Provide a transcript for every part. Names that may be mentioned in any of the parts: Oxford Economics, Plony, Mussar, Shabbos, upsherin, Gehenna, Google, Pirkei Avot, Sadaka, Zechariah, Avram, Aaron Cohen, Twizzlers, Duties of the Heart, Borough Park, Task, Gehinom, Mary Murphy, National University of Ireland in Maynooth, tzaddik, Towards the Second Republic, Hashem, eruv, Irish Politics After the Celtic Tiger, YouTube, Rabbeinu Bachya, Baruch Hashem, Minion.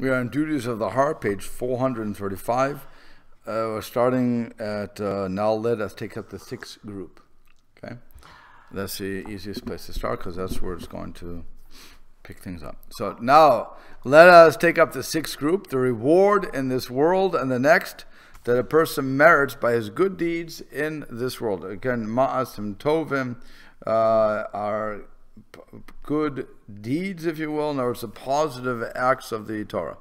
We are in Duties of the Heart, page 435. We're starting at, now let us take up the sixth group. Okay, that's the easiest place to start because that's where it's going to pick things up. So now let us take up the sixth group, the reward in this world and the next that a person merits by his good deeds in this world. Again, Ma'asim Tovim are good deeds, if you will. In other words, the positive acts of the Torah.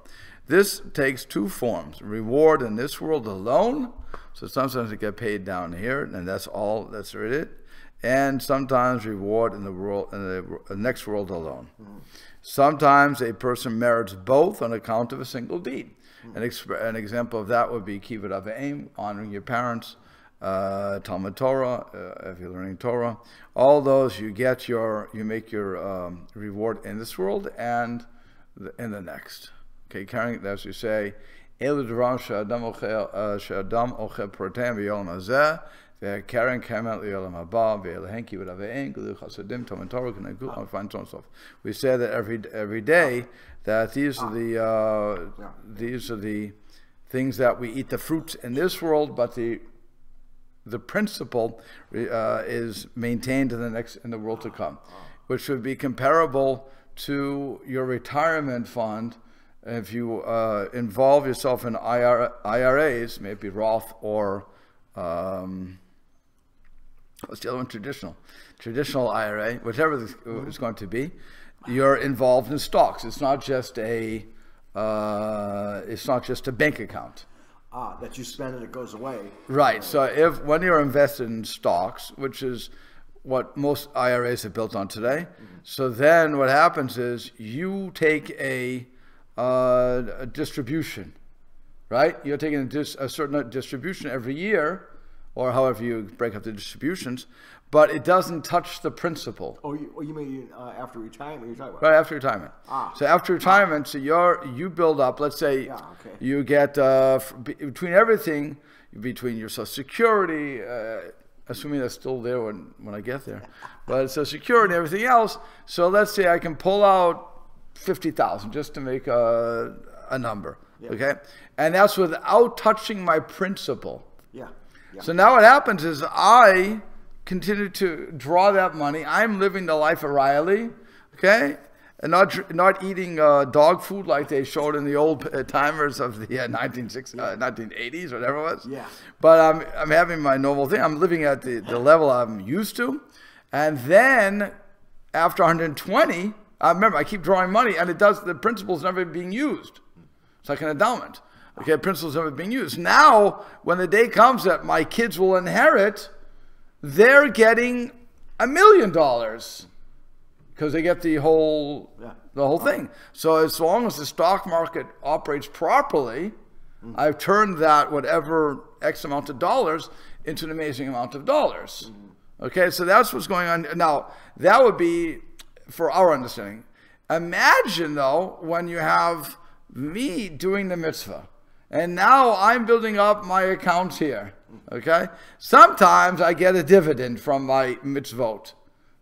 This takes two forms: reward in this world alone, so sometimes it get paid down here, and that's all, that's it. And sometimes reward in the world, in the next world alone. Sometimes a person merits both on account of a single deed. An example of that would be kibud av v'eim, honoring your parents, Talmud Torah, if you're learning Torah. All those you get your, you make your reward in this world and in the next. Okay, carrying as you say, we say that every day that these are the things that we eat the fruits in this world, but the principle is maintained in the next, in the world to come, which would be comparable to your retirement fund. If you involve yourself in IRAs, maybe Roth or what's the other one? Traditional IRA, whatever it's going to be. You're involved in stocks. It's not just a bank account. That you spend and it goes away. Right. So when you're invested in stocks, which is what most IRAs are built on today, so then what happens is you take a distribution, right? You're taking a certain distribution every year, or however you break up the distributions, but it doesn't touch the principal. Oh, you mean after retirement? You're talking about right after retirement. So after retirement, so you build up. Let's say you get between everything, between your Social Security, assuming that's still there when I get there, but Social Security and everything else. So let's say I can pull out 50,000 just to make a number, okay? And that's without touching my principal. So now what happens is I continue to draw that money. I'm living the life of Riley, okay? And not eating dog food like they showed in the old timers of the 1980s, whatever it was. But I'm having my normal thing. I'm living at the level I'm used to. And then after 120, remember, I keep drawing money, and the principal's never being used. It's like an endowment. Okay, principal's never being used. Now, when the day comes that my kids will inherit, they're getting $1 million because they get the whole thing. So as long as the stock market operates properly, I've turned that whatever X amount of dollars into an amazing amount of dollars. Okay, so that's what's going on. Now, that would be for our understanding. Imagine though, when you have me doing the mitzvah and now I'm building up my accounts here, okay? Sometimes I get a dividend from my mitzvot.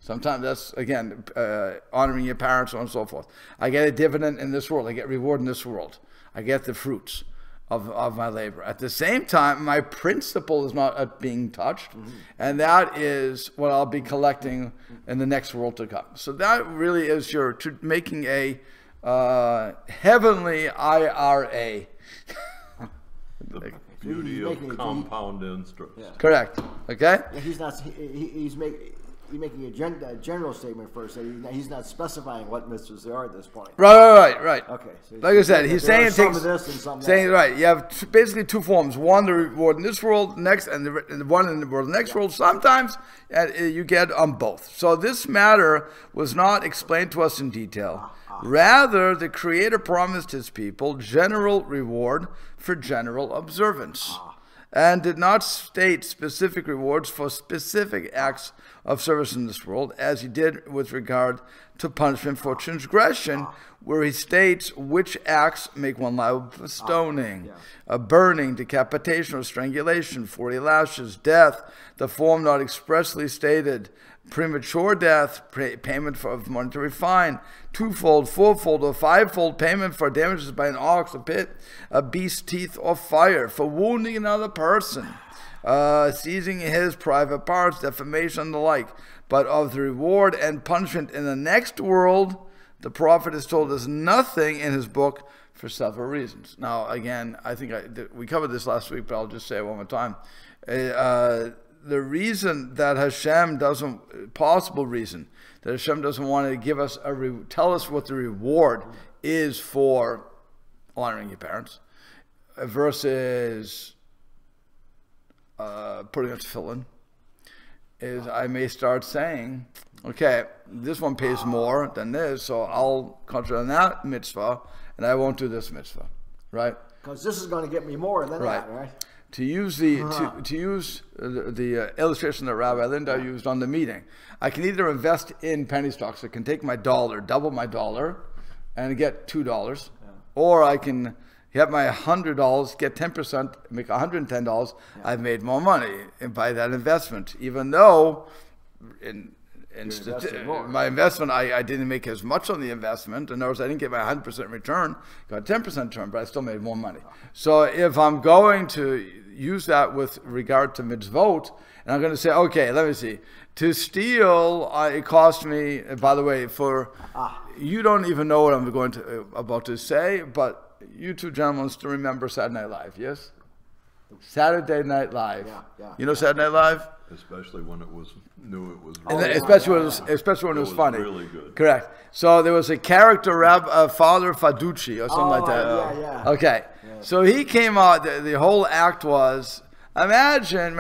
Sometimes that's, again, honoring your parents, so on and so forth. I get a dividend in this world. I get reward in this world. I get the fruits of my labor. At the same time, my principal is not being touched, and that is what I'll be collecting in the next world to come. So that really is your making a heavenly IRA. The beauty of compound interest. Correct. Okay. Yeah, he's not. He's making. You're making a general statement first. So he's not specifying what mitzvahs there are at this point. Right. Okay. So like I said, he's saying you have basically two forms: one, the reward in this world, next, and the one in the world, next world. Sometimes you get on both. So this matter was not explained to us in detail. Rather, the Creator promised His people general reward for general observance, and did not state specific rewards for specific acts of service in this world, as He did with regard to punishment for transgression, where He states which acts make one liable for stoning, burning, decapitation or strangulation, 40 lashes, death, the form not expressly stated, premature death, payment of monetary fine, twofold, fourfold, or fivefold payment for damages by an ox, a pit, a beast's teeth, or fire, for wounding another person, seizing his private parts, defamation, and the like. But of the reward and punishment in the next world, the prophet has told us nothing in his book for several reasons. Now, again, I think we covered this last week, but I'll just say it one more time. The reason that Hashem doesn't, possible reason, that Hashem doesn't want to give us tell us what the reward is for honoring your parents versus putting a tefillin is I may start saying, okay, this one pays more than this, so I'll concentrate on that mitzvah and I won't do this mitzvah, right? Because this is going to get me more than that, right? To use the illustration that Rabbi Linda used on the meeting, I can either invest in penny stocks. I can take my dollar, double my dollar, and get $2, or I can have my $100, get 10%, make $110. Yeah. I've made more money by that investment, even though my investment, I didn't make as much on the investment. In other words, I didn't get my 100% return, got 10% return, but I still made more money. So if I'm going to use that with regard to mitzvot, and I'm going to say, okay, let me see. To steal, it cost me, by the way, you don't even know what I'm about to say, but you two gentlemen still remember Saturday Night Live, yes? Saturday Night Live. Yeah, yeah, you know Saturday Night Live? Especially when it was especially when it was funny. Really good. Correct. So there was a character, Father Faducci or something like that. Yeah, yeah. Okay. Yeah. So he came out. The whole act was. Imagine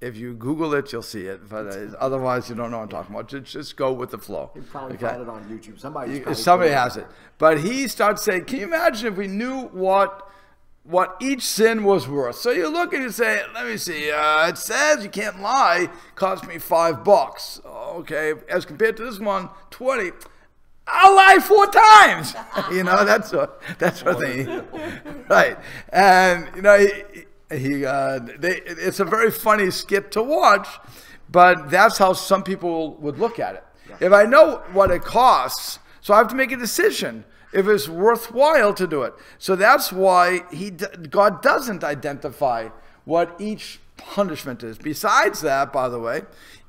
if you Google it, you'll see it. But otherwise, you don't know what I'm talking about. Just go with the flow. You probably found it on YouTube. Somebody has it. But he starts saying, "Can you imagine if we knew what each sin was worth?" So you look and you say, let me see, it says you can't lie, cost me $5. Okay, as compared to this one, 20. I'll lie 4 times. You know, that's what they right. And you know, it's a very funny skit to watch, but that's how some people would look at it. Yeah. If I know what it costs, so I have to make a decision if it's worthwhile to do it. So that's why God doesn't identify what each punishment is. Besides that, by the way,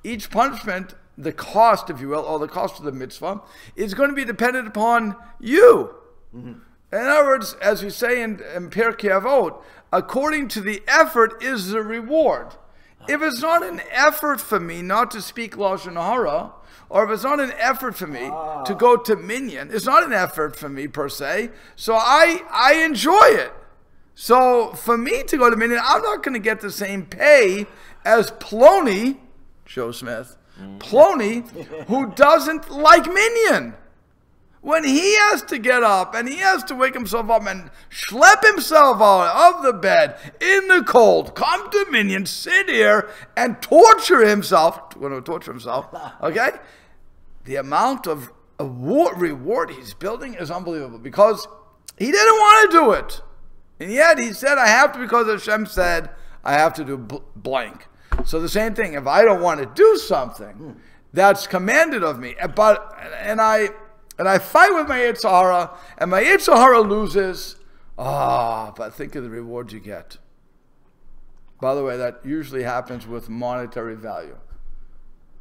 each punishment, the cost, if you will, or the cost of the mitzvah, is going to be dependent upon you. Mm-hmm. In other words, as we say in Pirkei Avot, according to the effort is the reward. If it's not an effort for me not to speak Lashon Hara, or if it's not an effort for me to go to Minion, it's not an effort for me per se, so I enjoy it. So for me to go to Minion, I'm not going to get the same pay as Plony, Joe Smith, Plony, who doesn't like Minion. When he has to get up and he has to wake himself up and schlep himself out of the bed in the cold, come to Minion, sit here and torture himself, okay? The amount of reward he's building is unbelievable because he didn't want to do it. And yet he said, I have to, because Hashem said, I have to do blank. So the same thing, if I don't want to do something that's commanded of me, and I fight with my Yitzahara, and my Yitzahara loses. But think of the reward you get. By the way, that usually happens with monetary value.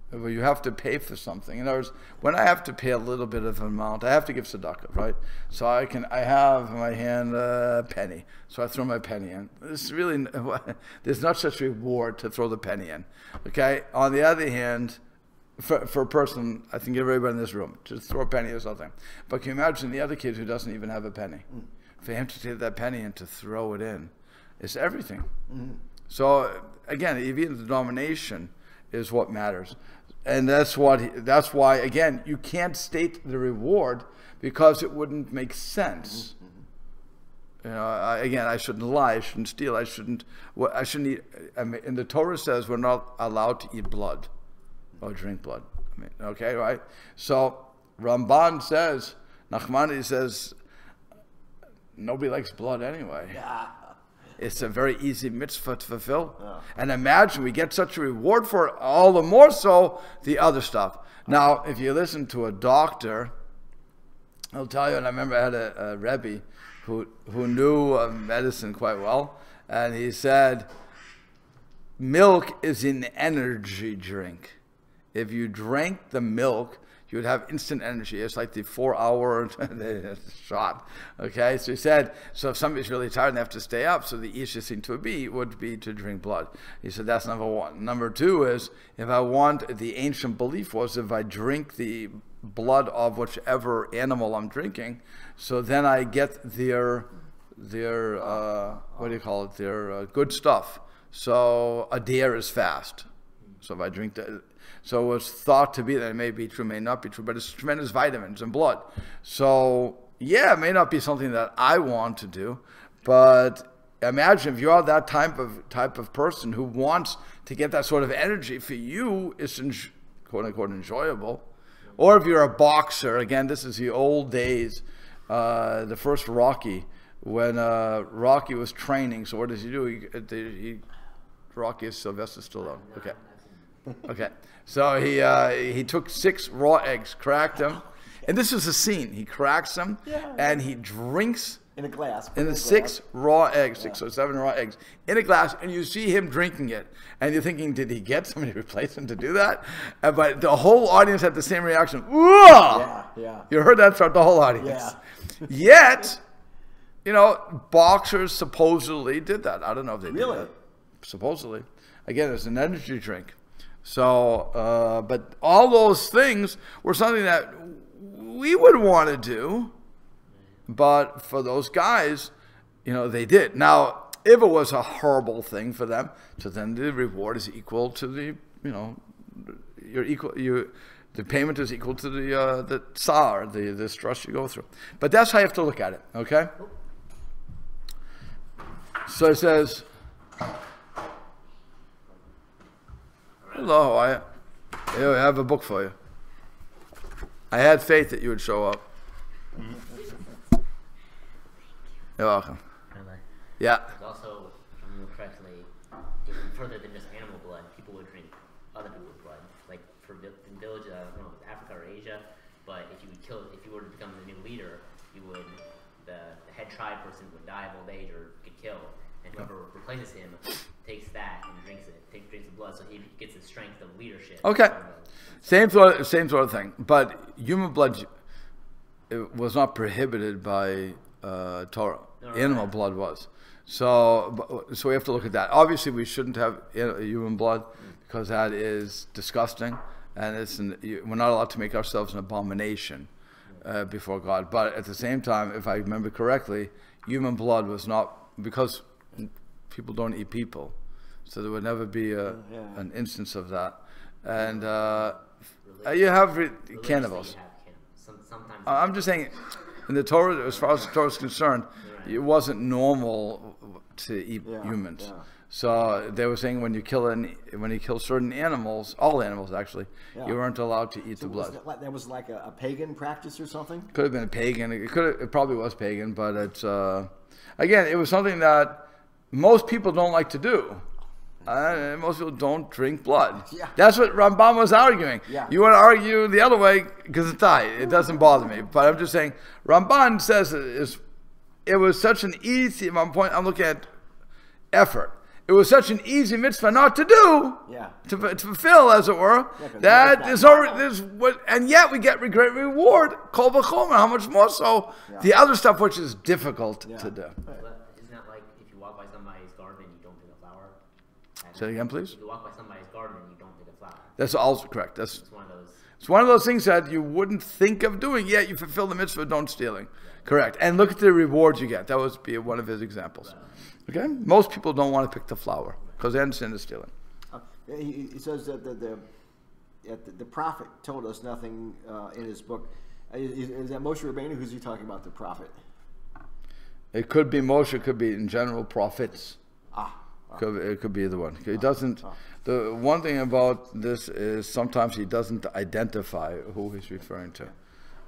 Where you have to pay for something. In other words, when I have to pay a little bit of an amount, I have to give Sadaka, right? So I have in my hand a penny. So I throw my penny in. There's not such reward to throw the penny in. Okay? On the other hand, for a person, I think everybody in this room, just throw a penny or something. But can you imagine the other kid who doesn't even have a penny? For him to take that penny and to throw it in, it's everything. So again, even the denomination is what matters. And that's why, again, you can't state the reward because it wouldn't make sense. You know, again, I shouldn't lie, I shouldn't steal, I shouldn't eat. And the Torah says we're not allowed to eat blood. Or drink blood. I mean, okay, right? So Ramban says, Nachmani says, nobody likes blood anyway. Yeah. It's a very easy mitzvah to fulfill. Yeah. And imagine we get such a reward for it, all the more so the other stuff. Now, if you listen to a doctor, he'll tell you, and I remember I had a Rebbe who knew medicine quite well, and he said, milk is an energy drink. If you drank the milk, you would have instant energy. It's like the 4-hour shot. Okay, so he said, so if somebody's really tired and they have to stay up, so the easiest thing to be would be to drink blood. He said, that's number one. Number two is, if I want, the ancient belief was, if I drink the blood of whichever animal I'm drinking, so then I get their what do you call it, their good stuff. So a deer is fast. So if I drink the, so it's thought to be, that it may be true, may not be true, but it's tremendous vitamins and blood. So yeah, it may not be something that I want to do, but imagine if you are that type of person who wants to get that sort of energy. For you, it's quote unquote enjoyable. Or if you're a boxer, again, this is the old days, the first Rocky, when Rocky was training. So what does he do? Rocky is Sylvester Stallone. Okay. Okay, so he took 6 raw eggs, cracked them, and this is the scene. He cracks them, yeah, and he drinks in a glass. In the 6 raw eggs, yeah, 6 or 7 raw eggs in a glass, and you see him drinking it, and you're thinking, did he get somebody to replace him to do that? But the whole audience had the same reaction. Whoa! Yeah, yeah. You heard that throughout the whole audience. Yeah. Yet, you know, boxers supposedly did that. I don't know if they really did that. Supposedly, again, it's an energy drink. So, but all those things were something that we would want to do, but for those guys, you know, they did. Now, if it was a horrible thing for them, so then the reward is equal to the, you know, the payment is equal to the tsar, the stress you go through. But that's how you have to look at it, okay? So it says, hello, I have a book for you. I had faith that you would show up. You're welcome. Yeah. It's also, if I remember correctly, even further than just animal blood, people would drink other people's blood. Like for the village, I don't know if it was Africa or Asia, but if you were to become the new leader, you would, the head tribe person would die of old age or get killed, and whoever replaces him takes that and drinks it. Drinks the blood, so he gets the strength of leadership. Okay, same sort of thing. But human blood, it was not prohibited by Torah. No, animal blood was. So we have to look at that. Obviously, we shouldn't have human blood because that is disgusting, and we're not allowed to make ourselves an abomination before God. But at the same time, if I remember correctly, human blood was not, because people don't eat people, so there would never be an instance of that. And you have cannibals. I'm just saying, in the Torah, as far as the Torah is concerned, it wasn't normal to eat humans. Yeah. So they were saying when you kill certain animals, all animals actually, you weren't allowed to eat the blood. That was like a pagan practice or something. Could have been a pagan. It probably was pagan, but it's again, it was something that most people don't like to do. Most people don't drink blood. Yeah. That's what Ramban was arguing. Yeah. You want to argue the other way, because it doesn't bother me. But I'm just saying, Ramban says it was such an easy, I'm looking at effort. It was such an easy mitzvah not to do, to fulfill, as it were. Yeah, that is what, and yet we get great reward. Kol v'chomer, how much more so the other stuff, which is difficult to do. Say it again, please. You walk by somebody's garden and you don't pick a flower. That's also correct. That's one of those. It's one of those things that you wouldn't think of doing, yet you fulfill the mitzvah of don't stealing. Yeah. Correct. And look at the rewards you get. That was one of his examples. Okay. Most people don't want to pick the flower because they understand the stealing. He says that the prophet told us nothing in his book. Is that Moshe Rabbeinu? Who's he talking about? The prophet. It could be Moshe. It could be in general prophets. Ah. It could be the one. It doesn't. The one thing about this is sometimes he doesn't identify who he's referring to.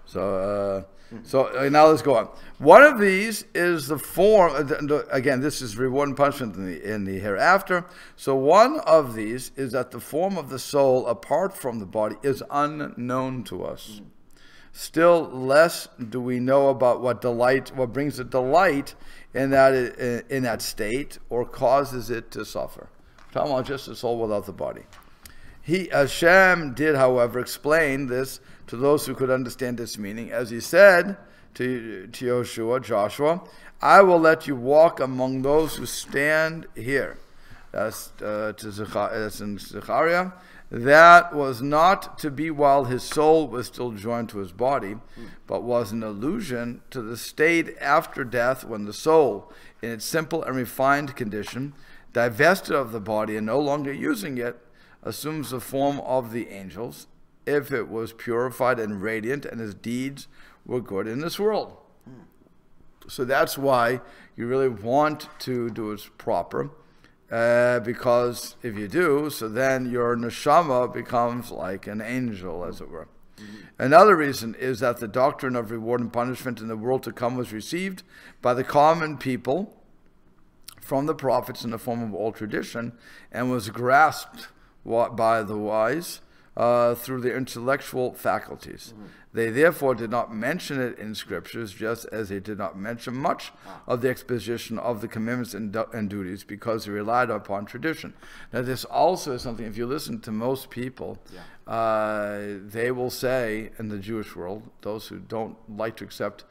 So, now let's go on. One of these is the form. Again, this is reward and punishment in the hereafter. So one of these is that the form of the soul, apart from the body, is unknown to us. Still less do we know about what brings a delight in that state, or causes it to suffer. We're talking about just the soul without the body. Hashem did, however, explain this to those who could understand this meaning, as he said to Joshua, "I will let you walk among those who stand here." That's in Zechariah. That was not to be while his soul was still joined to his body, but was an allusion to the state after death, when the soul, in its simple and refined condition, divested of the body and no longer using it, assumes the form of the angels, if it was purified and radiant and his deeds were good in this world. So that's why you really want to do it proper, because if you do, so then your neshama becomes like an angel, as it were. Another reason is that the doctrine of reward and punishment in the world to come was received by the common people from the prophets in the form of old tradition, and was grasped by the wise through their intellectual faculties. They therefore did not mention it in scriptures, just as they did not mention much of the exposition of the commandments and duties, because they relied upon tradition. Now this also is something, if you listen to most people, they will say in the Jewish world, those who don't like to accept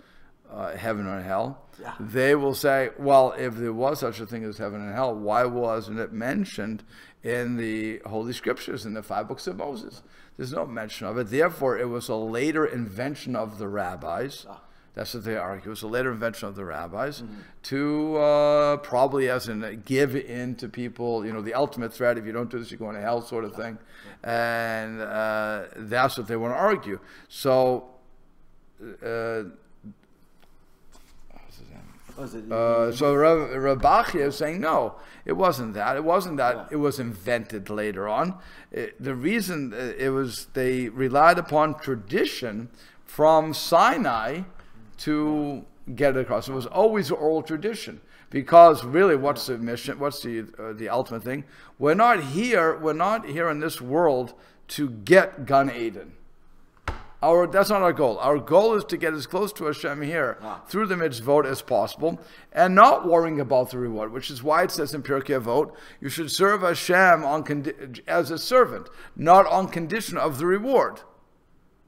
heaven or hell, they will say, well, if there was such a thing as heaven and hell, why wasn't it mentioned in the Holy Scriptures, in the 5 books of Moses? There's no mention of it. Therefore, it was a later invention of the rabbis. That's what they argue. It was a later invention of the rabbis to probably, as in, give in to people, you know, the ultimate threat, if you don't do this, you're going to hell, sort of thing. And that's what they want to argue. So, so Rabbeinu Bachya is saying, no, it wasn't that. It wasn't that. It was invented later on. The reason it was, they relied upon tradition from Sinai to get it across. It was always oral tradition, because really, what's the mission? What's the ultimate thing? We're not here. We're not here in this world to get Gan Eden. That's not our goal. Our goal is to get as close to Hashem here through the mitzvot as possible, and not worrying about the reward, which is why it says in Pirkei Avot, you should serve Hashem as a servant, not on condition of the reward,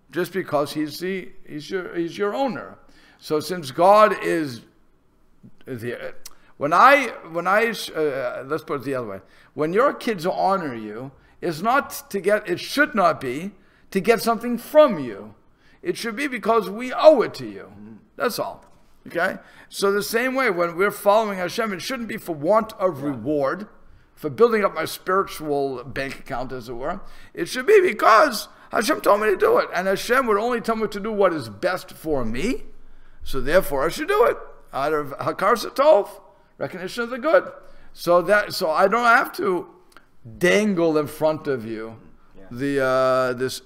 just because he's your owner. So since God is the... let's put it the other way. When your kids honor you, it's not to get... It should not be to get something from you. It should be because we owe it to you. That's all. Okay? So the same way, when we're following Hashem, it shouldn't be for want of reward, for building up my spiritual bank account, as it were. It should be because Hashem told me to do it. And Hashem would only tell me to do what is best for me. So therefore I should do it. Out of Hakar Satov, recognition of the good. So I don't have to dangle in front of you this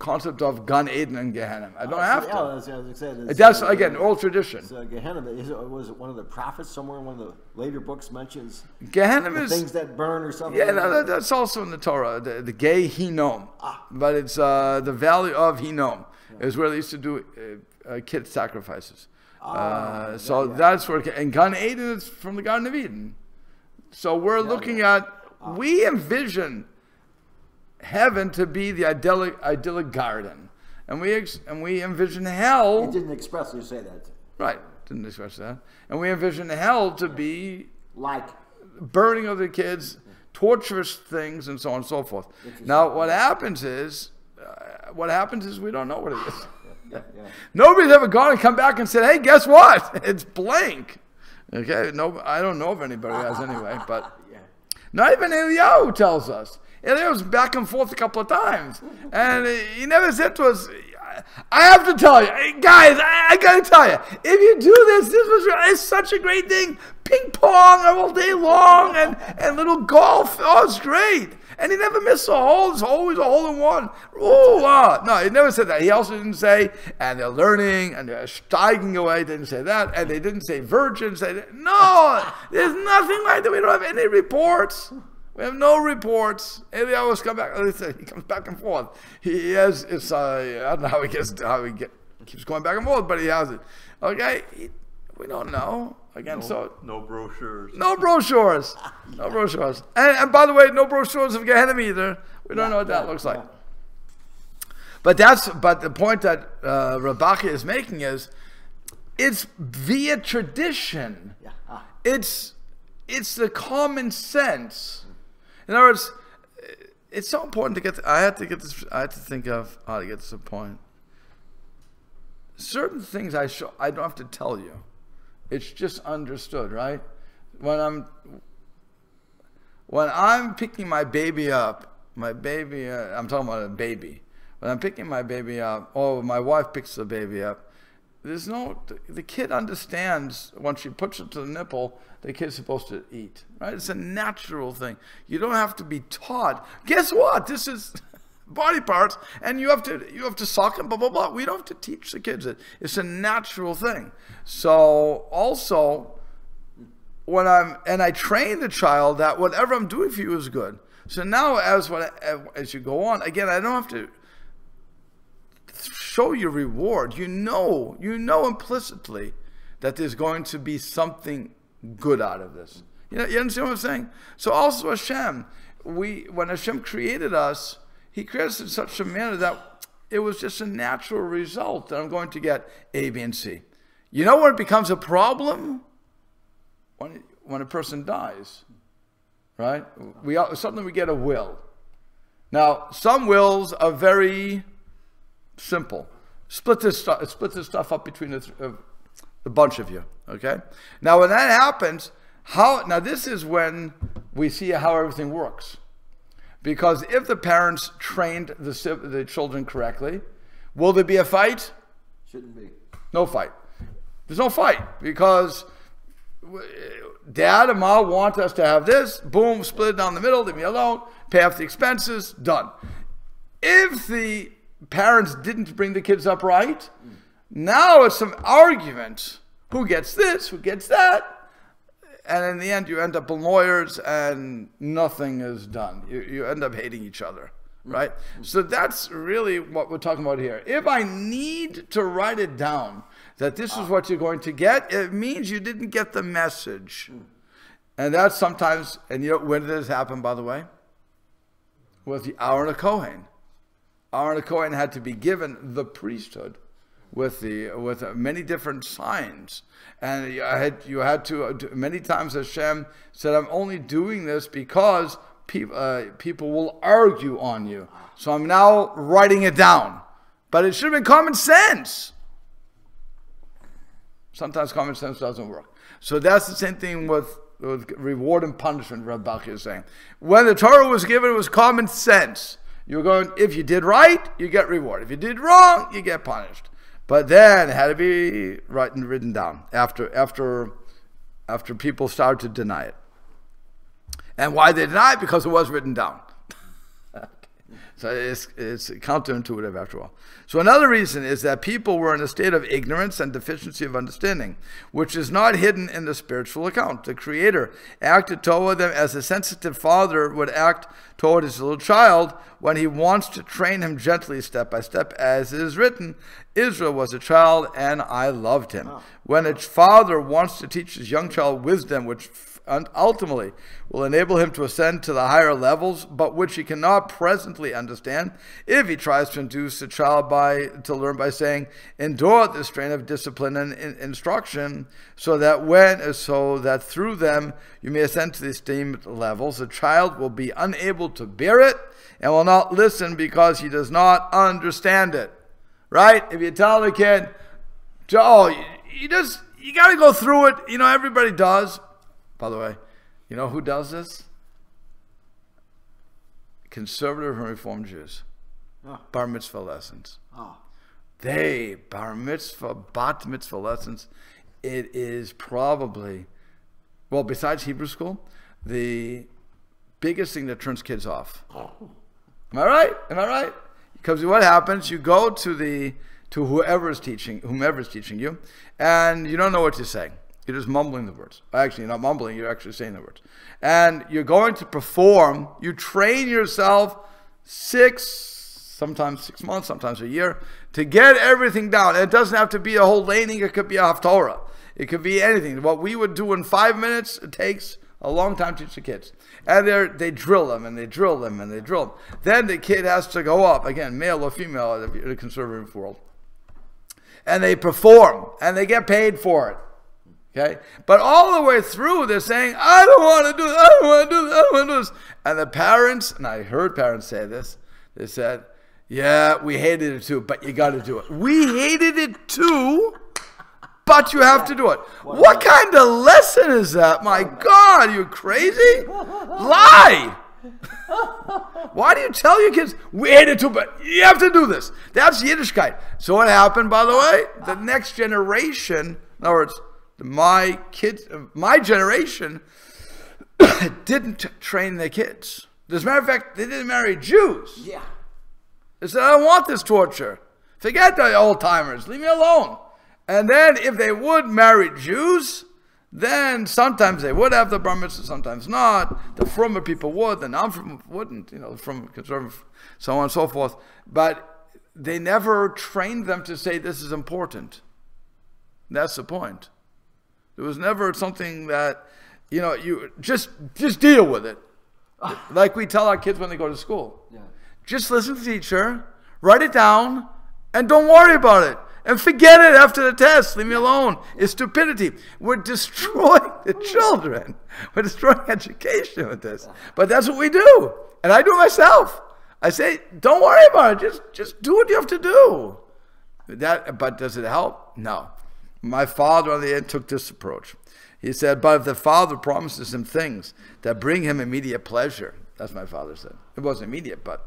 concept of Gan Eden and Gehenna. I don't have to. That's again old tradition. Gehenna was one of the prophets somewhere. One of the later books mentions Gehenna is things that burn or something. Yeah, no, that's also in the Torah. The Gehinom, but it's the Valley of Hinom is where they used to do kid sacrifices. That's where. And Gan Eden is from the Garden of Eden. So we're looking at we envision heaven to be the idyllic garden, and we envision hell. It didn't expressly say that. Right, didn't express that. And we envision hell to be like burning of the kids, torturous things, and so on and so forth. Now, what happens is we don't know what it is. Nobody's ever gone and come back and said, "Hey, guess what? It's blank." Okay, no, I don't know if anybody has anyway. But not even Eliyahu tells us. And it was back and forth a couple of times. And he never said to us, I have to tell you, guys, I got to tell you, if you do this is such a great thing. Ping pong all day long and little golf. Oh, it's great. And he never missed a hole. It's always a hole in one. Ooh, ah. No, he never said that. He also didn't say, and they're learning, and they're steiging away. Didn't say that. And they didn't say virgins. They didn't. No, there's nothing like that. We don't have any reports. We have no reports. Eliyahu has come back. He comes back and forth. He has, it's, I don't know how he gets, keeps going back and forth, but he has it. Okay, we don't know. Again, no, so no brochures. No brochures. No brochures. And by the way, no brochures of Gehenna either. We don't know what that looks like. But that's, but the point that Rabbeinu Bachya is making is, it's via tradition. It's the common sense. In other words, it's so important to get to, I had to think of how to get to the point. Certain things I don't have to tell you. It's just understood, right? When I'm picking my baby up, I'm talking about a baby. When I'm picking my baby up, or my wife picks the baby up, there's no, the kid understands once she puts it to the nipple, the kid's supposed to eat, right? It's a natural thing. You don't have to be taught. Guess what? This is body parts, and you have to suck and blah blah blah. We don't have to teach the kids it. It's a natural thing. So also, when I train the child that whatever I'm doing for you is good. So now as you go on, again, I don't have to show you reward. You know implicitly that there's going to be something good out of this. You understand what I'm saying? So also Hashem, when Hashem created us, He created us in such a manner that it was just a natural result that I'm going to get A, B, and C. You know where it becomes a problem? When a person dies, right? Suddenly we get a will. Now, some wills are very simple. Split this stuff up between the bunch of you, okay? Now, when that happens, now this is when we see how everything works. Because if the parents trained the children correctly, will there be a fight? Shouldn't be. No fight. There's no fight because dad and mom want us to have this. Boom, split it down the middle, leave me alone, pay off the expenses, done. If the parents didn't bring the kids up right, now it's some argument. Who gets this? Who gets that? And in the end, you end up with lawyers and nothing is done. You end up hating each other, right? So that's really what we're talking about here. If I need to write it down, that this is what you're going to get, it means you didn't get the message. And that's sometimes, and you know, when did this happen, by the way? With the Aaron Cohen. Aaron Cohen had to be given the priesthood with many different signs, and you had to many times Hashem said, I'm only doing this because people will argue on you, so I'm now writing it down. But it should have been common sense. Sometimes common sense doesn't work. So that's the same thing with reward and punishment. Rabbeinu Bachya is saying, when the Torah was given, it was common sense. You're going, if you did right, you get reward. If you did wrong, you get punished. But then it had to be written down after people started to deny it. And why they deny it? Because it was written down. So it's counterintuitive after all. So another reason is that people were in a state of ignorance and deficiency of understanding, which is not hidden in the spiritual account. The Creator acted toward them as a sensitive father would act toward his little child when he wants to train him gently, step by step, as it is written, Israel was a child and I loved him. Wow. When a father wants to teach his young child wisdom, which ultimately will enable him to ascend to the higher levels, but which he cannot presently understand, if he tries to induce the child to learn by saying, endure the strain of discipline and instruction, so that through them you may ascend to the esteemed levels, the child will be unable to bear it and will not listen because he does not understand it. Right? If you tell the kid, oh, you got to go through it. You know, everybody does. By the way, you know who does this? Conservative and Reformed Jews. Oh. Bar mitzvah lessons. Oh. They, bar mitzvah, bat mitzvah lessons. It is probably, well, besides Hebrew school, the biggest thing that turns kids off. Am I right? Am I right? Because what happens, you go to whomever is teaching you, and you don't know what you're saying. You're just mumbling the words. Actually, you're not mumbling, you're actually saying the words. And you're going to perform, you train yourself sometimes 6 months, sometimes a year, to get everything down. And it doesn't have to be a whole laning, it could be a haftorah. It could be anything. What we would do in 5 minutes, it takes a long time to teach the kids. And they drill them, and they drill them, and they drill them. Then the kid has to go up, again, male or female in the conservative world. And they perform, and they get paid for it. Okay? But all the way through, they're saying, I don't want to do this, I don't want to do this, I don't want to do this. And the parents, and I heard parents say this, they said, yeah, we hated it too, but you got to do it. We hated it too, but you have to do it. What kind of lesson is that? My God, you crazy? Lie! Why do you tell your kids, we hate it too, but you have to do this? That's Yiddishkeit. So what happened, by the way? The next generation, in other words, my kids, my generation, didn't train their kids. As a matter of fact, they didn't marry Jews. Yeah. They said, I don't want this torture. Forget the old-timers. Leave me alone. And then if they would marry Jews, then sometimes they would have the bar mitzvah, sometimes not. The frummer people would, the non-frummer wouldn't, you know, from conservative, so on and so forth. But they never trained them to say this is important. That's the point. There was never something that, you know, you just deal with it. Like we tell our kids when they go to school. Yeah. Just listen to the teacher, write it down, and don't worry about it. And forget it after the test. Leave me alone. It's stupidity. We're destroying the children. We're destroying education with this. But that's what we do. And I do it myself. I say, don't worry about it. Just do what you have to do. But does it help? No. My father, on the end, took this approach. He said, but if the father promises him things that bring him immediate pleasure, that's what my father said. It wasn't immediate, but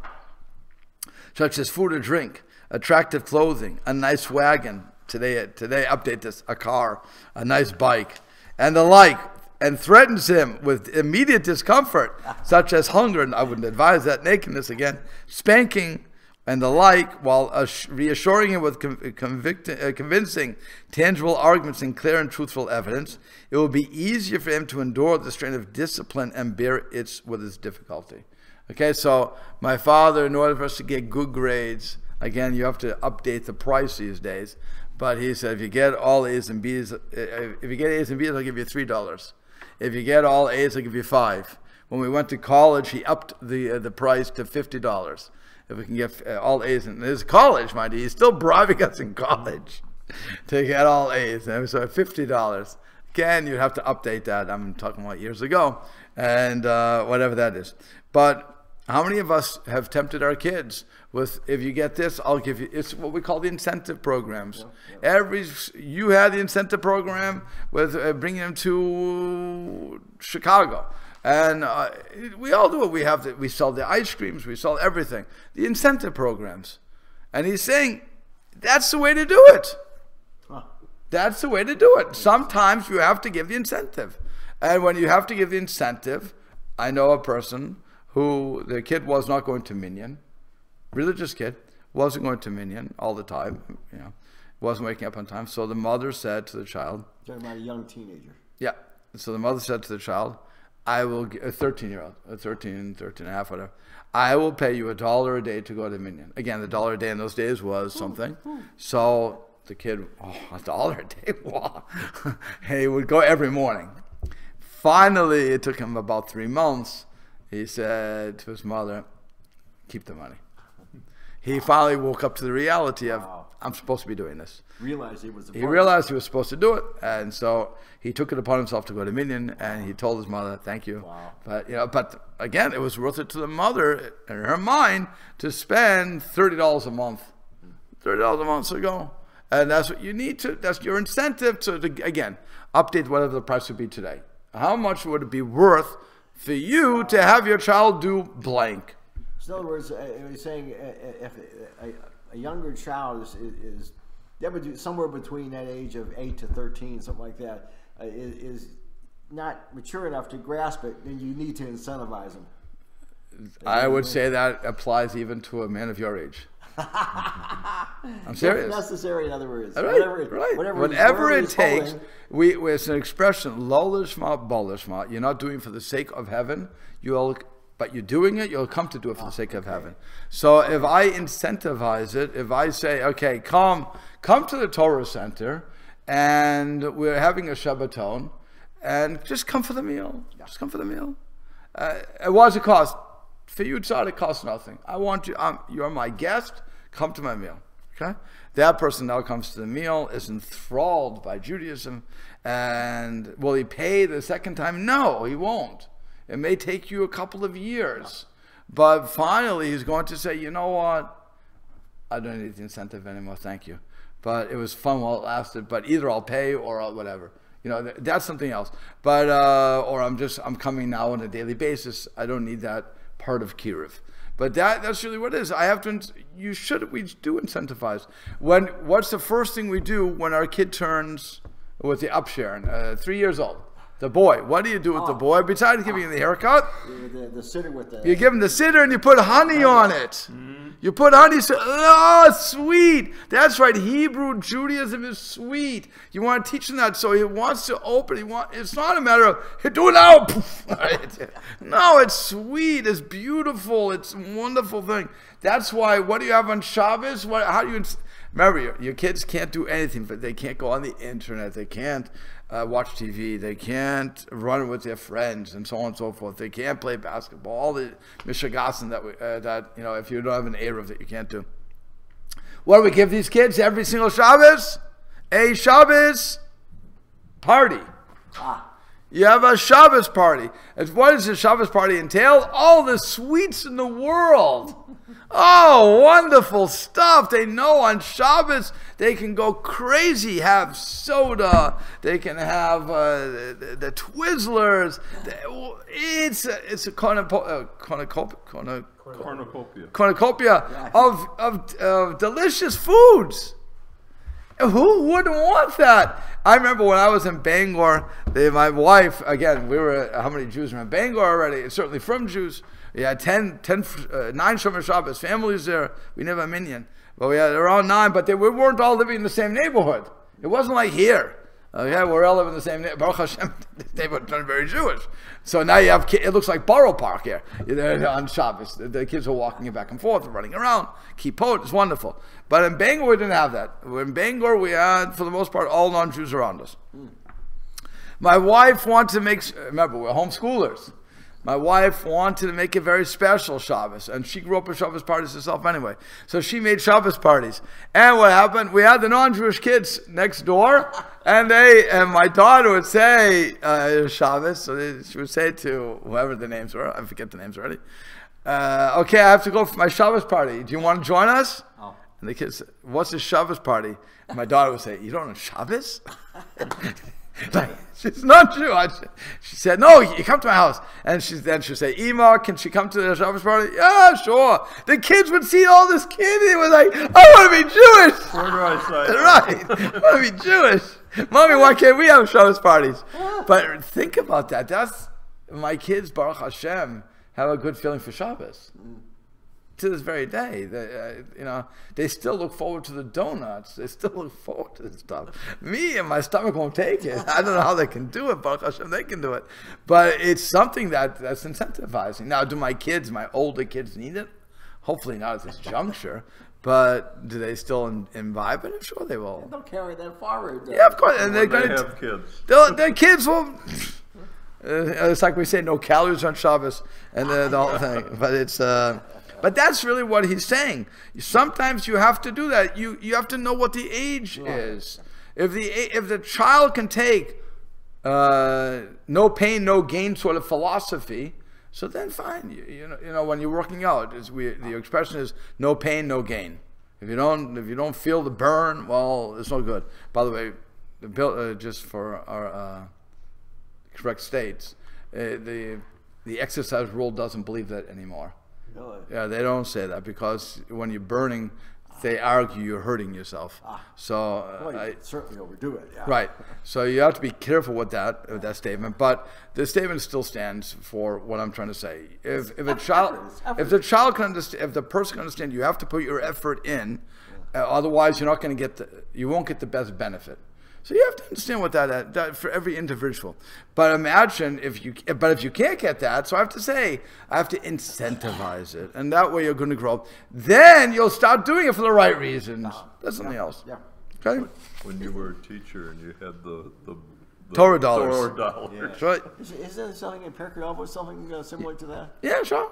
such as food or drink, attractive clothing, a nice wagon, today update this, a car, a nice bike, and the like, and threatens him with immediate discomfort, such as hunger, and I wouldn't advise that, nakedness again, spanking, and the like, while reassuring him with convincing, tangible arguments and clear and truthful evidence, it will be easier for him to endure the strain of discipline and bear it with its difficulty. Okay, so my father, in order for us to get good grades, again, you have to update the price these days. But he said, if you get all A's and B's, if you get A's and B's, I'll give you $3. If you get all A's, I'll give you $5. When we went to college, he upped the price to $50. If we can get all A's, and this is college, mind you, he's still bribing us in college to get all A's. And so at $50, again, you'd have to update that. I'm talking about years ago, and whatever that is. But how many of us have tempted our kids with, if you get this, I'll give you, it's what we call the incentive programs. Yeah. You had the incentive program with bringing them to Chicago. And we all do it. We sell the ice creams, we sell everything. The incentive programs. And he's saying, that's the way to do it. Huh. That's the way to do it. Sometimes you have to give the incentive. And when you have to give the incentive, I know a person who the kid was not going to Minion, religious kid, wasn't going to Minion all the time, you know, wasn't waking up on time. So the mother said to the child, talking about a young teenager. Yeah. So the mother said to the child, I will, a 13-year-old, a 13, 13 and a half, whatever, I will pay you $1 a day to go to Minion. Again, $1 a day in those days was something. So the kid, oh, $1 a day? Wow. He would go every morning. Finally, it took him about 3 months. He said to his mother, keep the money. He finally woke up to the reality of, I'm supposed to be doing this. He realized he was supposed to do it. And so he took it upon himself to go to Minion, and he told his mother, thank you. Wow. But, you know, but again, it was worth it to the mother, in her mind, to spend $30 a month. $30 a month to go. And that's what you need to, that's your incentive to again, update whatever the price would be today. How much would it be worth for you to have your child do blank? So in other words, he's saying if a younger child is somewhere between that age of 8 to 13, something like that, is not mature enough to grasp it, then you need to incentivize them. I would say that applies even to a man of your age. I'm serious. It's necessary, in other words. Right, whatever it takes. It's an expression, lo lishma, bo lishma. You're not doing it for the sake of heaven. But you're doing it, you'll come to do it for the sake of heaven. So if I incentivize it, if I say, okay, come to the Torah Center, and we're having a Shabbaton, and just come for the meal. Just come for the meal. What does it cost? For you, tzad, it costs nothing. I want you, you're my guest, come to my meal. Okay? That person now comes to the meal, is enthralled by Judaism, and will he pay the second time? No, he won't. It may take you a couple of years, but finally he's going to say, you know what? I don't need the incentive anymore, thank you. But it was fun while it lasted, but either I'll pay or I'll whatever. You know, that's something else. But, or I'm coming now on a daily basis. I don't need that part of kiruv. But that's really what it is. I have to, we do incentivize. What's the first thing we do when our kid turns, with the upsherin, 3 years old? The boy. What do you do with the boy? Besides giving him the haircut, the sitter with the... You give him the sitter and you put honey on it. You put honey. So, oh, sweet. That's right. Hebrew Judaism is sweet. You want to teach him that, so he wants to open. It's not a matter of, hey, do it now. No, it's sweet. It's beautiful. It's a wonderful thing. That's why, what do you have on Shabbos? How do you... Remember, your kids can't do anything, but they can't go on the internet. They can't watch TV. They can't run with their friends, and so on and so forth. They can't play basketball. All the mishagasin that you know, if you don't have an eruv, that you can't do. What do we give these kids every single Shabbos? A Shabbos party. You have a Shabbos party. And what does a Shabbos party entail? All the sweets in the world. Oh, wonderful stuff. They know on Shabbos they can go crazy, have soda, they can have the Twizzlers. It's a cornucopia of delicious foods. Who wouldn't want that? I remember when I was in Bangor, my wife, again, we were, how many Jews are in Bangor already? Certainly from Jews. We had 9 Shomer Shabbos families there. We never had Minion. But we had around 9, but we weren't all living in the same neighborhood. It wasn't like here. Okay, we're all living in the same neighborhood. Baruch Hashem, they were very Jewish. So now you have kids, it looks like Borough Park here on Shabbos. The kids are walking back and forth and running around. Kippot, it's wonderful. But in Bangor, we didn't have that. In Bangor, we had, for the most part, all non-Jews around us. My wife wanted to make, remember, we're homeschoolers. My wife wanted to make a very special Shabbos, and she grew up with Shabbos parties herself anyway. So she made Shabbos parties. And what happened? We had the non-Jewish kids next door, and my daughter would say Shabbos. So she would say to whoever the names were, I forget the names already, okay, I have to go for my Shabbos party. Do you want to join us? And the kids said, what's a Shabbos party? And my daughter would say, you don't know Shabbos? She's not Jew. She said, no, you come to my house. And then she'd say, Ema, can she come to the Shabbos party? Yeah, sure. The kids would see all this candy. They were like, I want to be Jewish. Right. I want to be Jewish. Mommy, why can't we have Shabbos parties? But think about that. My kids, Baruch Hashem, have a good feeling for Shabbos. To this very day, they still look forward to the donuts. They still look forward to this stuff. Me and my stomach won't take it. I don't know how they can do it, Baruch Hashem, they can do it. But it's something that's incentivizing. Now, do my older kids need it? Hopefully not at this juncture. But do they still imbibe it? I'm sure they will. They'll carry that forward. Yeah, of course. And they have kids. Their kids will... it's like we say, no calories on Shabbos and the whole thing. But it's... But that's really what he's saying. Sometimes you have to do that. You have to know what the age is. If the child can take no pain, no gain sort of philosophy, so then fine. You know when you're working out, the expression is no pain, no gain. If you don't feel the burn, well, it's no good. By the way, just for our correct states, the exercise rule doesn't believe that anymore. Really? Yeah, they don't say that because when you're burning they argue, you're hurting yourself. So well, you certainly overdo it. Yeah. Right. So you have to be careful with that statement. But the statement still stands for what I'm trying to say. If a child, if the child can understand, if the person can understand, you have to put your effort in. Otherwise, you're not going to get the, you won't get the best benefit. So you have to understand what that for every individual. But imagine if you, but if you can't get that, so I have to say, I have to incentivize it. And that way you're going to grow up. Then you'll start doing it for the right reasons. That's something else. Yeah. Okay. When you were a teacher and you had the Torah dollars. Torah dollars. Yeah. Right. Is there something in Pirkei Avot, something similar to that? Yeah, sure.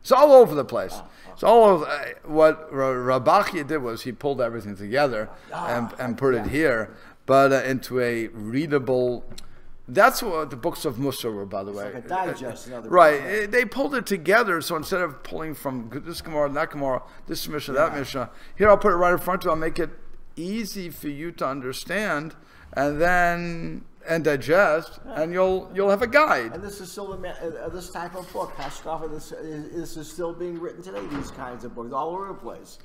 It's all over the place. It's all over. What Rabbeinu Bachya did was he pulled everything together and put it here. But into a readable, that's what the books of Mussar were, by the way. Like a digest, right? They pulled it together, so instead of pulling from this Gemara, that Gemara, this Mishnah, that Mishnah, here I'll put it right in front of you. I'll make it easy for you to understand, and then digest, and you'll have a guide. And this is still this type of book, Hashkafa. This is still being written today. These kinds of books all over the place.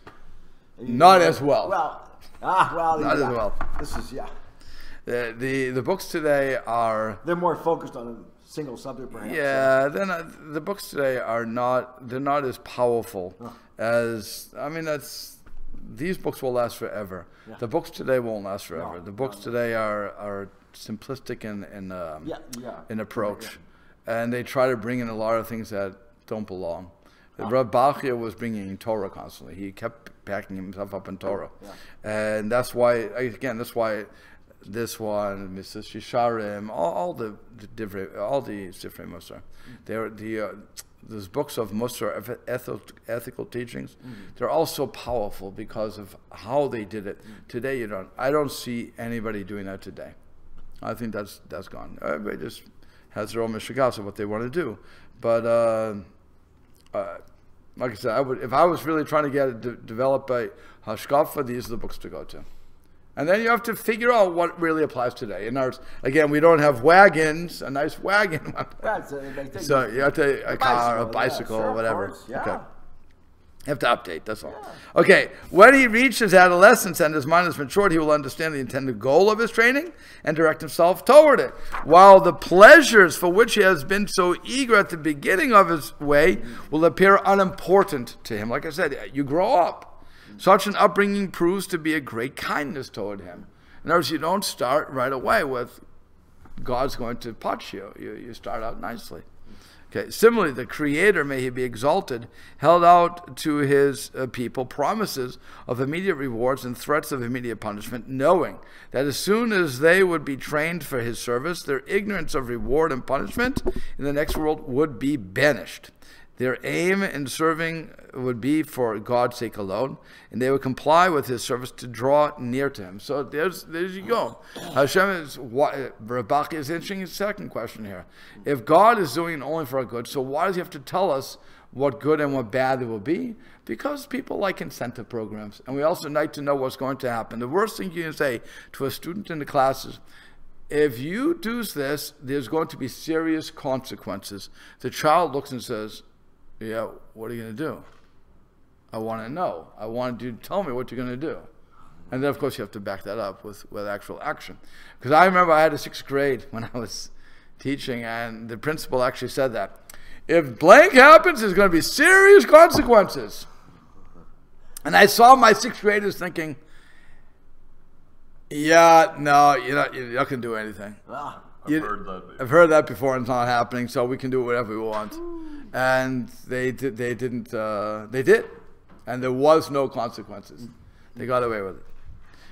Not as well. This is the books today are more focused on a single subject, perhaps. Yeah, then the books today are not as powerful as these books will last forever. Yeah. The books today won't last forever. The books today are simplistic in approach, and they try to bring in a lot of things that don't belong. Rabbeinu Bachya was bringing Torah constantly. He kept packing himself up in Torah. Yeah. And that's why, again, that's why this one, Mrs. Shisharim, all the Sifrei Musar, those books of Musar, ethical teachings, they're all so powerful because of how they did it. Today, I don't see anybody doing that today. I think that's gone. Everybody just has their own mishagasin of what they want to do. But, like I said, if I was really trying to get it developed by Hashkafa, these are the books to go to. And then you have to figure out what really applies today. In ours, again, we don't have wagons, a nice wagon. So you have to, a car, a bicycle, or whatever. Yeah. Okay. You have to update, that's all. Yeah. Okay, when he reaches adolescence and his mind is matured, he will understand the intended goal of his training and direct himself toward it. While the pleasures for which he has been so eager at the beginning of his way will appear unimportant to him. Like I said, you grow up. Such an upbringing proves to be a great kindness toward him. In other words, you don't start right away with God's going to punch you. You start out nicely. Okay. Similarly, the Creator, may he be exalted, held out to his people promises of immediate rewards and threats of immediate punishment, knowing that as soon as they would be trained for his service, their ignorance of reward and punishment in the next world would be banished. Their aim in serving would be for God's sake alone, and they would comply with his service to draw near to him. So there you go. Hashem is, Rabbeinu is answering his second question here. If God is doing it only for our good, so why does he have to tell us what good and what bad it will be? Because people like incentive programs, and we also like to know what's going to happen. The worst thing you can say to a student in the class is, if you do this, there's going to be serious consequences. The child looks and says, yeah, what are you going to do? I want to know. I want you to tell me what you're going to do. And then, of course, you have to back that up with actual action. Because I remember I had a sixth grade when I was teaching, and the principal actually said that. If blank happens, there's going to be serious consequences. And I saw my sixth graders thinking, yeah, no, you're not going to do anything. I've heard that before, and it's not happening, so we can do whatever we want. And they did, and there was no consequences. They got away with it.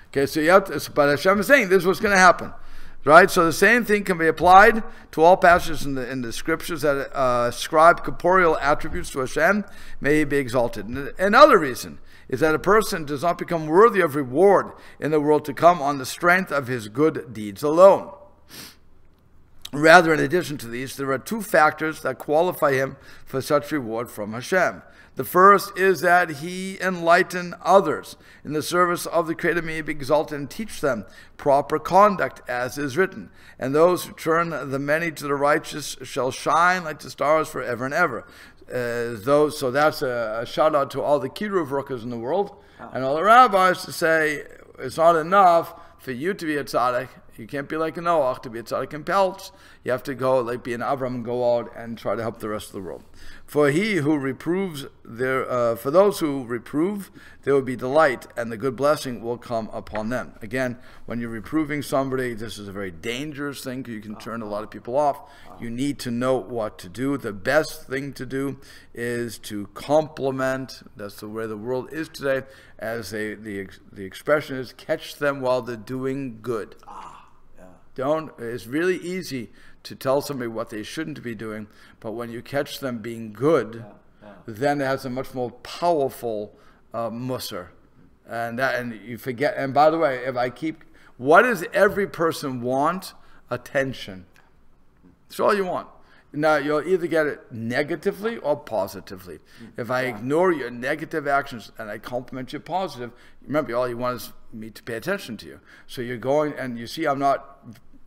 Okay, so you have to, but Hashem is saying this is what's going to happen, right? So the same thing can be applied to all passages in the scriptures that ascribe corporeal attributes to Hashem. May he be exalted. And another reason is that a person does not become worthy of reward in the world to come on the strength of his good deeds alone. Rather, in addition to these, there are two factors that qualify him for such reward from Hashem. The first is that he enlighten others in the service of the Creator, may he be exalted, and teach them proper conduct, as is written. And those who turn the many to the righteous shall shine like the stars forever and ever. So that's a shout out to all the kiruv workers in the world and all the rabbis to say it's not enough for you to be a tzaddik. You can't be like a Noach to be a tzaddik in pelts. You have to go like be an Avram and go out and try to help the rest of the world. For he who reproves for those who reprove, there will be delight, and the good blessing will come upon them. Again, when you're reproving somebody, this is a very dangerous thing. You can turn a lot of people off. You need to know what to do. The best thing to do is to compliment. That's the way the world is today. As the expression is, catch them while they're doing good. It's really easy to tell somebody what they shouldn't be doing, but when you catch them being good, then it has a much more powerful musar. And you forget, and by the way, if I keep, what does every person want? Attention. It's all you want. Now, you'll either get it negatively or positively. If I ignore your negative actions and I compliment you positive, remember, all you want is me to pay attention to you. So you're going, and you see I'm not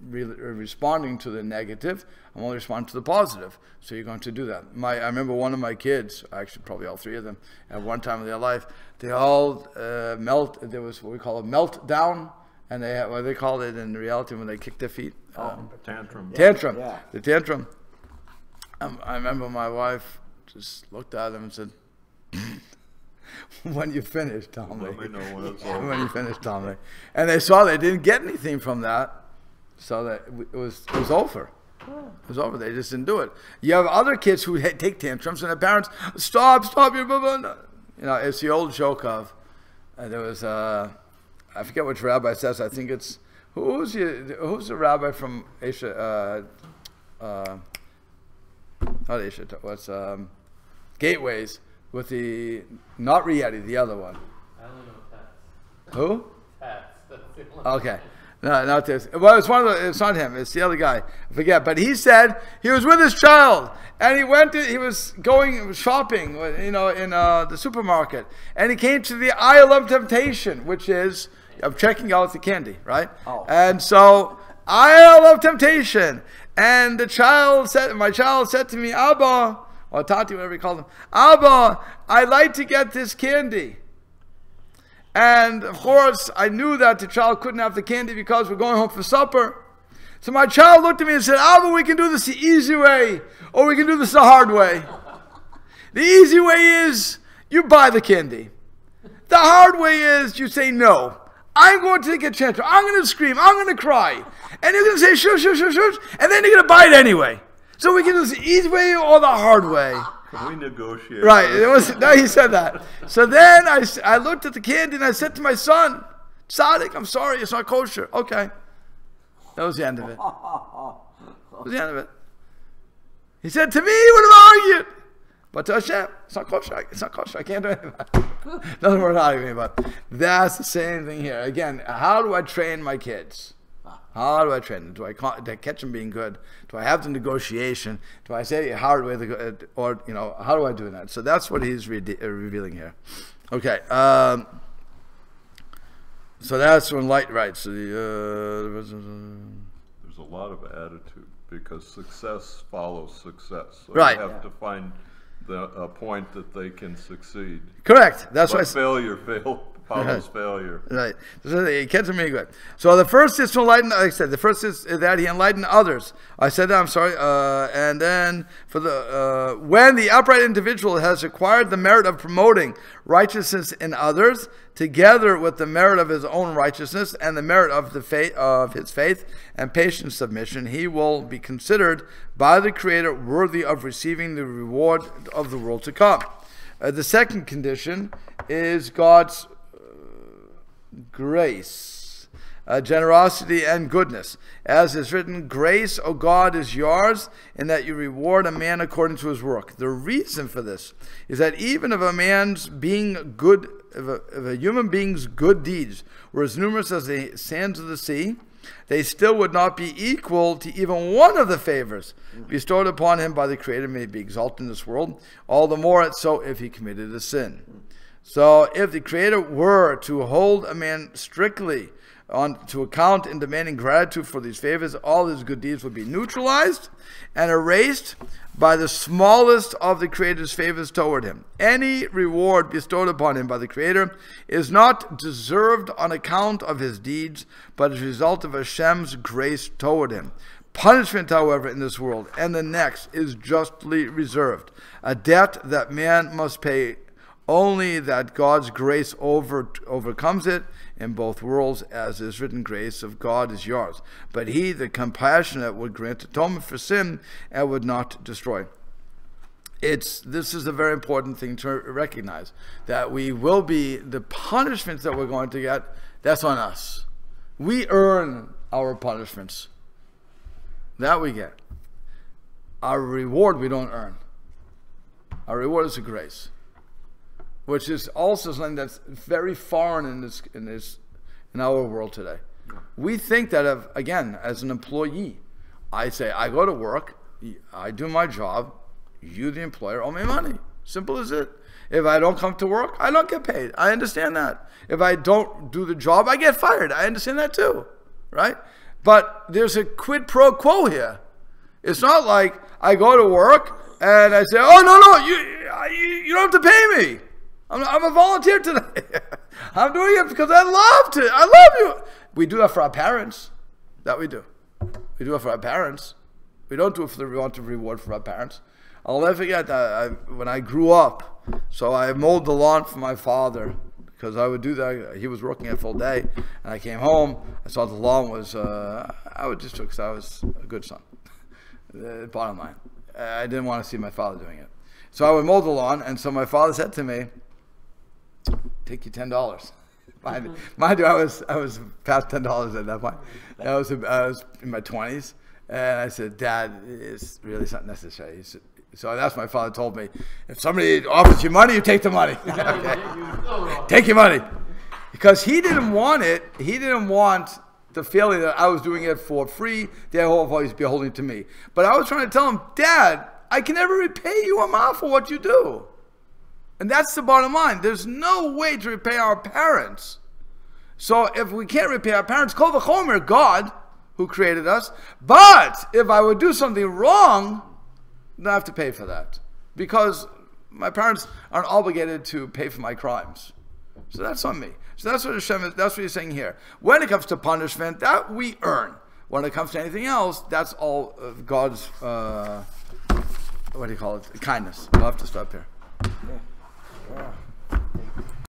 responding to the negative, I'm only responding to the positive. So you're going to do that. I remember one of my kids, actually probably all three of them, at one time in their life, they all there was what we call a meltdown, and they had, what they call it in reality when they kick their feet? Tantrum. Tantrum. Yeah. The tantrum. I remember my wife just looked at him and said, when you finish, Tommy. Let me know when it's over. When you finish, Tommy. And they saw they didn't get anything from that, so that it was over. It was over. They just didn't do it. You have other kids who take tantrums, and their parents, stop, you know, it's the old joke of, there was, I forget which rabbi says, I think it's, who's the rabbi from Asia, not Asia, what's, Gateways, with the, not Rieti, the other one. I don't know Tats. Who? Tats. Okay. No, not this. Well, it's one of the, it's not him. It's the other guy. I forget. But he said he was with his child, and he went to, he was going shopping, you know, in the supermarket, and he came to the aisle of temptation, which is of checking out the candy, right? And so aisle of temptation, and the child said, my child said to me, Abba, or Tati, whatever you call them, Abba, I like to get this candy. And of course, I knew that the child couldn't have the candy because we're going home for supper. So my child looked at me and said, Abba, we can do this the easy way, or we can do this the hard way. The easy way is you buy the candy. The hard way is you say no. I'm going to take a chance. I'm going to scream. I'm going to cry. And you're going to say, shush, shush, shush, shush. And then you're going to buy it anyway. So we can do this the easy way or the hard way. Can we negotiate? Right. It was, no, he said that. So then I looked at the candy and I said to my son, Tzaddik, I'm sorry, it's not kosher. Okay. That was the end of it. That was the end of it. He said, to me, he would have argued. But to Hashem, it's not kosher. It's not kosher. I can't do anything about it. Nothing worth arguing about. That's the same thing here. Again, how do I train my kids? How do I train them? Do I catch them being good? Do I have the negotiation? Do I say hard way, or you know, how do I do that? So that's what he's revealing here. Okay, so that's when light writes. So there's a lot of attitude because success follows success. So right. You have to find a point that they can succeed. Correct. That's why failure. Follows failure. Right. So he kept me good. So the first is to enlighten, like I said, the first is that he enlightened others. I said that, I'm sorry. And then for the, when the upright individual has acquired the merit of promoting righteousness in others, together with the merit of his own righteousness and the merit of the faith of his faith and patient submission, he will be considered by the Creator worthy of receiving the reward of the world to come. The second condition is God's grace, generosity, and goodness. As is written, grace, O God, is yours, in that you reward a man according to his work. The reason for this is that even if a man's being good, if a human being's good deeds were as numerous as the sands of the sea, they still would not be equal to even one of the favors bestowed upon him by the Creator. May be exalted in this world, all the more so if he committed a sin. So if the Creator were to hold a man strictly on to account in demanding gratitude for these favors, all his good deeds would be neutralized and erased by the smallest of the Creator's favors toward him. Any reward bestowed upon him by the Creator is not deserved on account of his deeds, but as a result of Hashem's grace toward him. Punishment, however, in this world and the next is justly reserved, a debt that man must pay, only that God's grace overcomes it in both worlds, as is written, grace of God is yours. But he, the compassionate, would grant atonement for sin and would not destroy. This is a very important thing to recognize, that we will be, the punishments that we're going to get, that's on us. We earn our punishments. That we get. Our reward we don't earn. Our reward is a grace, which is also something that's very foreign in our world today. Yeah. We think that of, again, as an employee, I say, I go to work, I do my job, you, the employer, owe me money. Simple as it. If I don't come to work, I don't get paid. I understand that. If I don't do the job, I get fired. I understand that too, right? But there's a quid pro quo here. It's not like I go to work and I say, oh, no, you don't have to pay me. I'm a volunteer today. I'm doing it because I love to. I love you. We do that for our parents. That we do. We do it for our parents. We don't do it for the reward for our parents. I'll never forget that when I grew up, so I mowed the lawn for my father, because I would do that. He was working a full day, and I came home. I saw the lawn was, I would just do it because I was a good son. Bottom line, I didn't want to see my father doing it. So I would mow the lawn, and so my father said to me, take you $10. Mind you, I was past $10 at that point. I was in my 20s, and I said, Dad, it's really not necessary. He said, so that's what my father told me. If somebody offers you money, you take the money. Take your money. Because he didn't want it. He didn't want the feeling that I was doing it for free. They'll always be holding to me. But I was trying to tell him, Dad, I can never repay you amount for what you do. And that's the bottom line. There's no way to repay our parents. So if we can't repay our parents, kol v'chomer God, who created us. But if I would do something wrong, then I have to pay for that, because my parents aren't obligated to pay for my crimes. So that's on me. So that's what Hashem is, that's what he's saying here. When it comes to punishment, that we earn. When it comes to anything else, that's all God's, what do you call it? Kindness. I'll have to stop here. Yeah.